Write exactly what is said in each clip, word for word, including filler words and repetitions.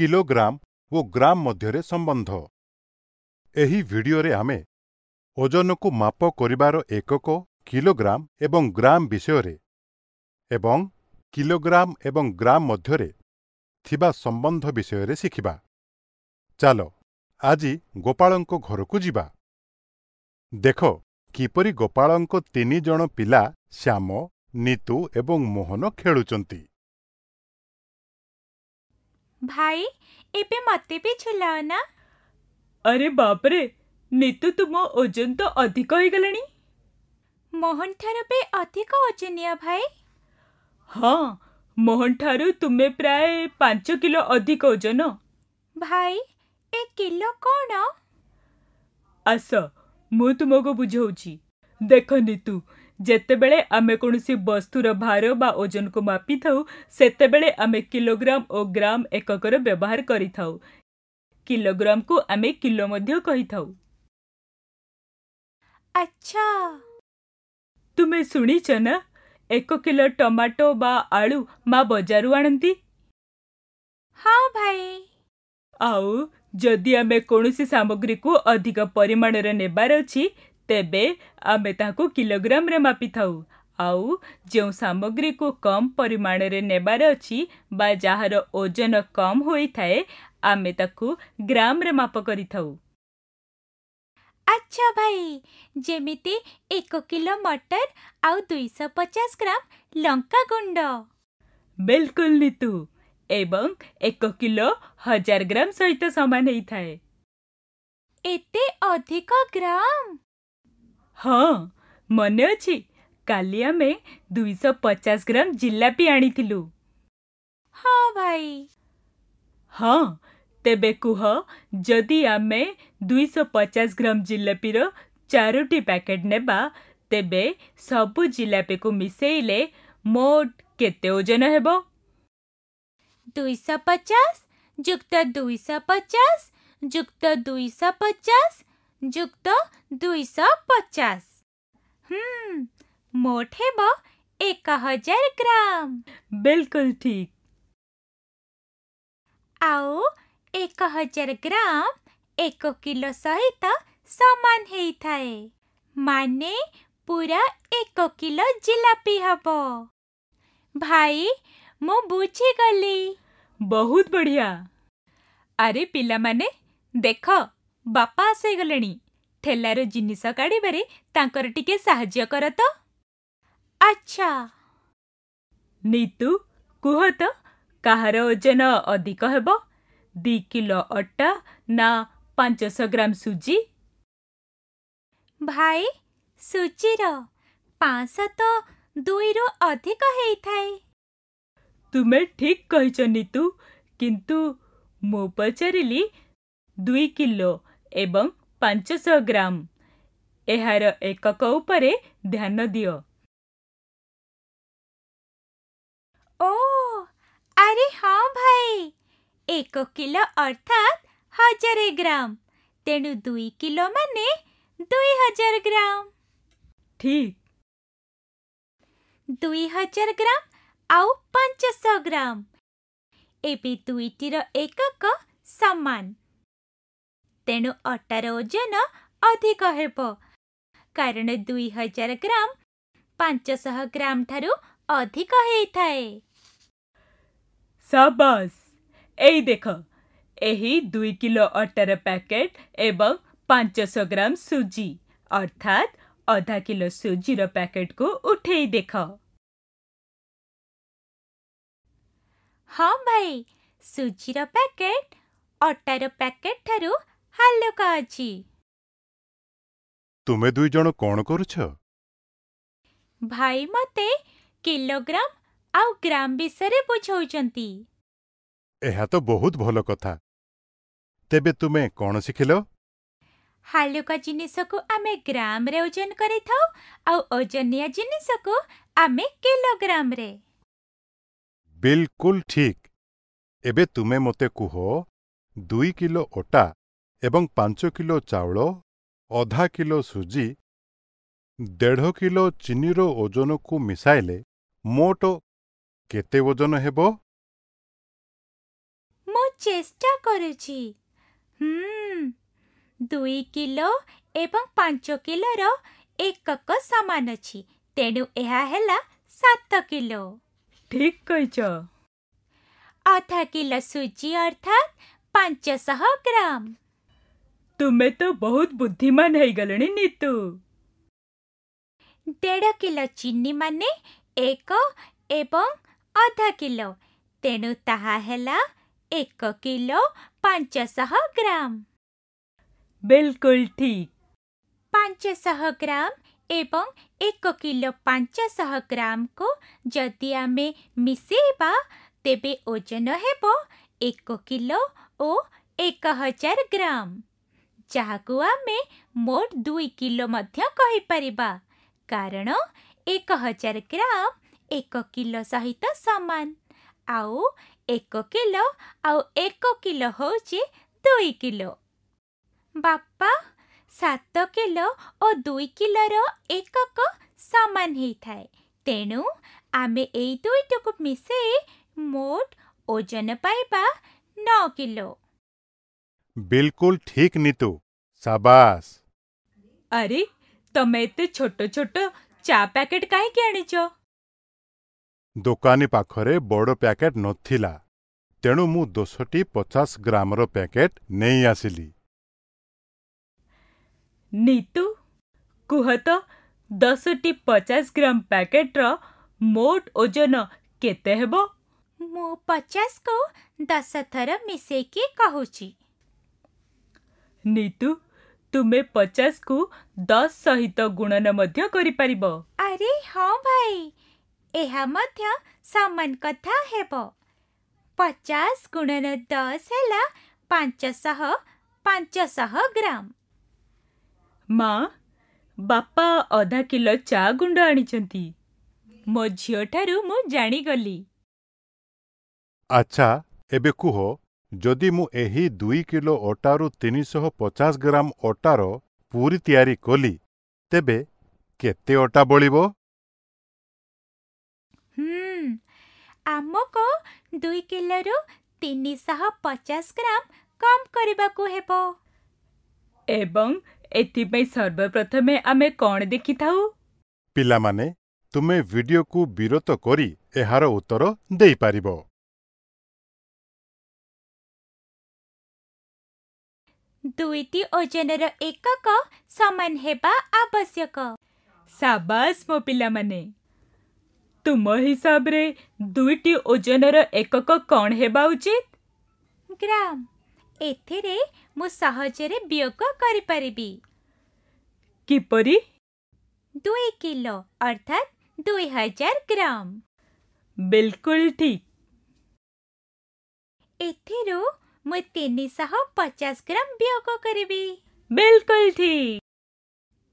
Kilogram ओ ग्राम मध्यरे संबंध। एही video रे आमे ओजन को माप करिबार एकक किलोग्राम एवं ग्राम विषय रे एवं किलोग्राम एवं ग्राम मध्यरे थिबा संबंध विषय रे सिखिबा। चालो आजि गोपालंको घरकु जिबा। देखो किपरि गोपालंको तीनि जण पिला श्याम, नीतू एवं मोहन खेलुचंती। भाई एपे मते भी झुलाओ ना। अरे बाप रे नीतू तुम ओजन तो अधिक हो गलानी। मोहन ठार पे अधिक ओजनिया भाई। हाँ मोहन ठारू तुमे प्राय पांच किलो अधिक ओजन। भाई एक किलो कौन? आस मु तुमको बुझाऊची। देख नीतू जेते बेले आमे कोनसी वस्तुर भार बा ओजन को मापी थाउ सेते बेले आमे किलोग्राम और ग्राम एककर व्यवहार करि थाउ। किलोग्राम को आमे किलो मध्य कहि थाउ। अच्छा तुमे सुनीच ना एक किलो टमाटो बा आलू माँ बजारू आणती। हाँ भाई। आउ जदि आमे कोनसी सामग्री को अधिक परिमाण रे नेबार अछि तेबे आमे ताको किलोग्राम रे मापी थाउ। आउ जो सामग्री को कम परिमाण रे नेबार अछि बा जाहर ओजन कम होई थाए आमे ताको ग्राम रे माप करी थाउ। अच्छा भाई जेमिति एक किलो मटर आउ दो सौ पचास ग्राम लंका गुंड। बिल्कुल नीतू एवं एक किलो हजार ग्राम सहित समान ही थाए। एते अधिक ग्राम? हाँ मन अच्छी काली आमे दो सौ पचास ग्राम जिलापी आनी थिलु। हाँ भाई। हाँ तेबे कुह जदि आमे दो सौ पचास ग्राम जिलापी रो चारोटी पैकेट नेबा तेबे सबु जिलापी को मिसेइले मोट केते ओजन हेबो? दो सौ पचास जुक्त दो सौ पचास जुक्त दो सौ पचास जुक्त दो सौ पचास हम्म मोट हेबो एक हजार ग्राम। बिल्कुल ठीक। आओ एक हजार ग्राम एक किलो सहित समान ही थाए माने पूरा एक किलो जिलापी हबो। भाई मो बुझी गली। बहुत बढ़िया। अरे पिला माने देख बापा आसे गलेनी ठेलार जिनिस काढ़िबारे तांकर टिके साहाय्य कर तो। अच्छा नीतू कुह तो कहार ओजन अधिक हेबो दो किलो अटा ना पाँच सौ ग्राम सूजी? भाई सूजी रो पाँच सौ तो दुई रो अधिक हेई थाए। तुमे ठीक कहिछ नीतू किंतु मो पचारिली दुई किलो एवं पाँच सौ ग्राम एहार एकक उपरे ध्यान दियो। ओ अरे हाँ भाई एक किलो अर्थात हजार ग्राम तेणु दुई किलो माने दुई हजार ग्राम। ठीक। दुई हजार ग्राम आउ पांच सौ ग्राम एबे दुईटीर एकक समान तेणु अटार ओजन अधिक हेब कारण दुई हजार ग्राम पांच सौ ग्राम ठारू अधिक हेइथाए। शाबाश। एई देख एही दुई किलो अटार पैकेट एवं पाँच सौ ग्राम सूजी अर्थात आधा किलो सूजीर पैकेट को उठेई देख। हाँ भाई सूजीर पैकेट अटार पैकेट ठारू हल्का अछि। तुमे दुई जण कोन करूछ? भाई मते किलोग्राम आउ ग्राम विषय बुझौचंती। एहा तो बहुत भल कथा। तेबे तुमे कोन सिखिलो? हालुका जिनिस को आमे ग्राम रे ओजन करि थाउ आउ ओजनिया जिनिस को आमे किलोग्राम रे। बिल्कुल ठीक। एबे तुमे मते कुहो दुई किलो ओटा एवं पाँच किलो चावल आधा किलो सूजी डेढ़ किलो चीनी रो ओजन को मिसाइले मोट केते ओजन हेबो? चेष्टा करुछि। दुई किलो एवं पांच किलोर एकक सामान अछि, तेणु एहा हैला सात किलो। ठीक कहिछ। आधा किलो सूजी अर्थात पांच सह ग्राम। तुम्हें तो बहुत बुद्धिमान है गलनी नीतू। डेढ़ किलो चीनी माने एक एवं आधा किलो, तेणु ताहा हैला एक किलो पांच सह ग्राम। बिल्कुल ठीक। पांच सह ग्राम एवं एक किलो पांच सह ग्राम को जदि आमे मिसेबा तेबे ओजन हेबो एक किलो ओ एक हजार ग्राम, जाहाकु आमे मोट दुई किलो मध्य कहि परिबा, कारण एक हजार ग्राम एक किलो सहित सामान, आउ एक किलो आउ एक किलो होचे दुई किलो। बापा सात किलो और दुई किलोर एकक सामान ही थाए, तेणु आमे एई दुईटकु मिसे मोट ओजन पाइबा नौ किलो। बिल्कुल ठीक नीतू, शाबाश। अरे तमे तो छोटो छोटो चा पैकेट काहे के आनिचो? दुकानी पाखरे बड़ पैकेट नथिला, तेणु मु दोसटी पचास ग्राम रो पैकेट नहीं आसिली। नीतू कुह तो दोसटी पचास ग्राम पैकेट रो मोट ओजन केते हेबो? मु पचास को दस थर मिसे के कहूची। नीतू तुम्हें पचास को दस सहित गुणन मध्य करि परिबो? अरे हाँ भाई, एहा मध्य सामान कथा हेबो। पचास गुणन दस हैला पांच सह पांच सह ग्राम। माँ बापा आधा किलो चा गुंड आनिछंती, मो झियो ठारू मु जानी गली। अच्छा एबे कुहो, जदि मु एही दुई किलो अटारू तीन सौ पचास ग्राम अटार पूरी तैयारी कली तेबे केते अटा बळिबो? हम आमको दुई किलो रु तीन सौ पचास ग्राम कम करिबाकु हेबो। एवं एति पै सर्वप्रथमे आमे कोन देखि थाउ? पिला माने तुमे वीडियो को विरत करी एहार उत्तर देई पारिबो। दुईटी ओजनर एकक समान हेबा आवश्यक। शाबाश मो पिला माने। तुम हिसाब रे दुईटी ओजनर एकक कौन हेबा उचित? ग्राम। एथिरे मु सहजरे वियोग करि परिबी। किपरि? दुई किलो अर्थात दुई हजार ग्राम। बिल्कुल ठीक। एथिरो मु तीन सह पचास ग्राम वियोग करी। बिल्कुल ठीक।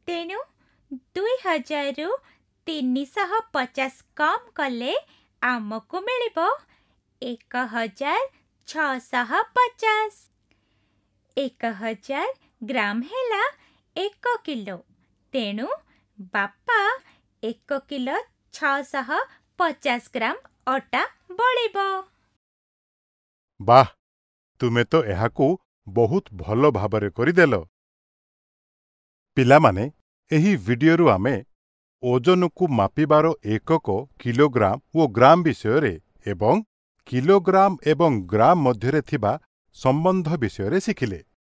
तेणु दुई हजार रु तीन सह पचास कम कले आमको मिल एक हजार छह पचास। एक हजार ग्राम हैला एक किलो, तेणु बापा एक किलो छह पचास ग्राम अटा बड़ीब। वाह, तुमे तो एहाकू बहुत भलो भाबरे करी देलो। पिला माने एही वीडियो आमे ओजन को मापिबारो एकक किलोग्राम ओ ग्राम विषय रे एवं किलोग्राम एवं ग्राम मध्य रे थिबा संबंध विषय रे सिखिले।